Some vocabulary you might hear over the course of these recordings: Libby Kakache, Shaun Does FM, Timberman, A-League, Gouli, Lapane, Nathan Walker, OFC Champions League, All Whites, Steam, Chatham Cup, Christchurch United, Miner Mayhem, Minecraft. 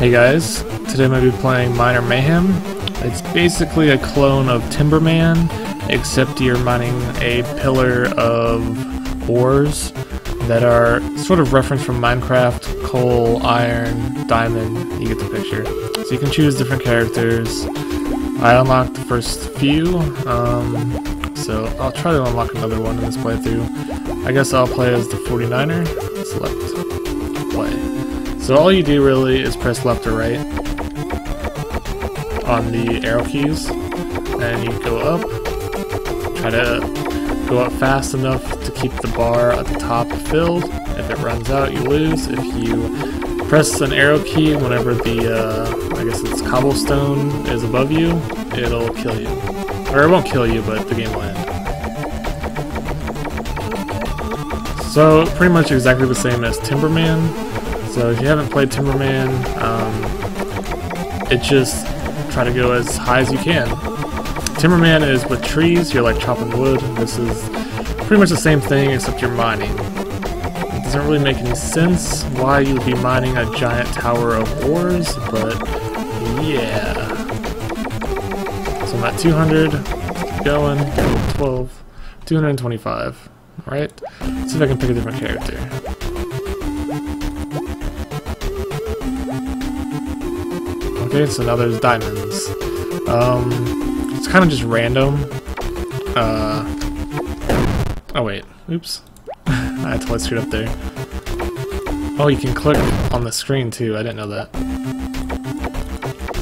Hey guys, today I'm going to be playing Miner Mayhem. It's basically a clone of Timberman, except you're mining a pillar of ores that are sort of referenced from Minecraft: coal, iron, diamond, you get the picture. So you can choose different characters. I unlocked the first few, so I'll try to unlock another one in this playthrough. I guess I'll play as the 49er, select, play. So all you do really is press left or right on the arrow keys, and you go up, try to go up fast enough to keep the bar at the top filled. If it runs out, you lose. If you press an arrow key whenever the, I guess it's cobblestone is above you, it'll kill you. Or it won't kill you, but the game will end. So pretty much exactly the same as Timberman. So if you haven't played Timberman, it's just try to go as high as you can. Timberman is with trees, you're like chopping wood. This is pretty much the same thing except you're mining. It doesn't really make any sense why you would be mining a giant tower of ores, but yeah. So I'm at 200, keep going, 12, 225, alright? Let's see if I can pick a different character. Okay, so now there's diamonds. It's kind of just random. Oh wait, oops. I totally screwed up there. Oh, you can click on the screen too, I didn't know that.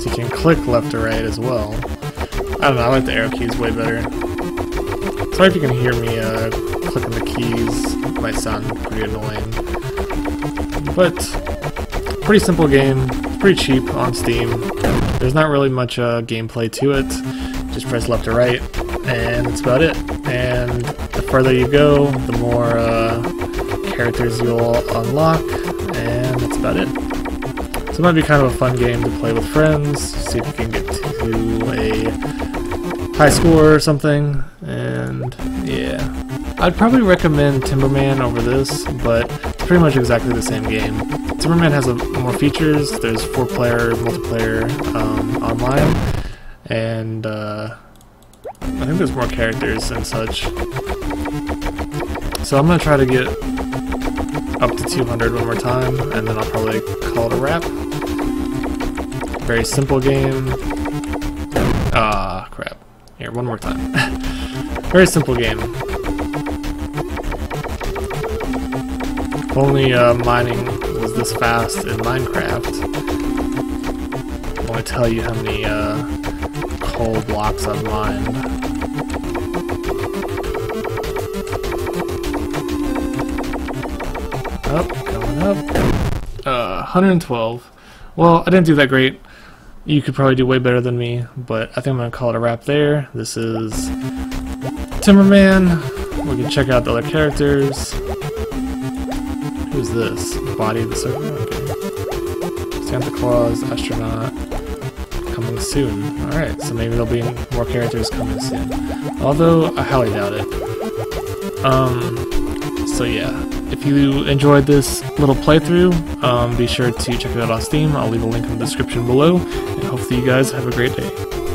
So you can click left or right as well. I don't know, I like the arrow keys way better. Sorry if you can hear me clicking the keys, it might sound pretty annoying. But, pretty simple game. Pretty cheap on Steam. There's not really much gameplay to it. Just press left or right, and that's about it. And the further you go, the more characters you'll unlock, and that's about it. So it might be kind of a fun game to play with friends, see if you can get to a high score or something, and yeah. I'd probably recommend Timberman over this, but it's pretty much exactly the same game. Timberman has more features. There's 4-player multiplayer online, and I think there's more characters and such. So I'm gonna try to get up to 200 one more time, and then I'll probably call it a wrap. Very simple game. Ah, crap. Here, one more time. Very simple game. Only mining was this fast in Minecraft. I want to tell you how many coal blocks I've mined. Up, going up. 112. Well, I didn't do that great. You could probably do way better than me, but I think I'm going to call it a wrap there. This is Timberman. We can check out the other characters. Who's this? Body of the Serpent? Okay. Santa Claus, astronaut, coming soon. Alright, so maybe there'll be more characters coming soon. Although, I highly doubt it. So yeah, if you enjoyed this little playthrough, be sure to check it out on Steam. I'll leave a link in the description below, and hopefully you guys have a great day.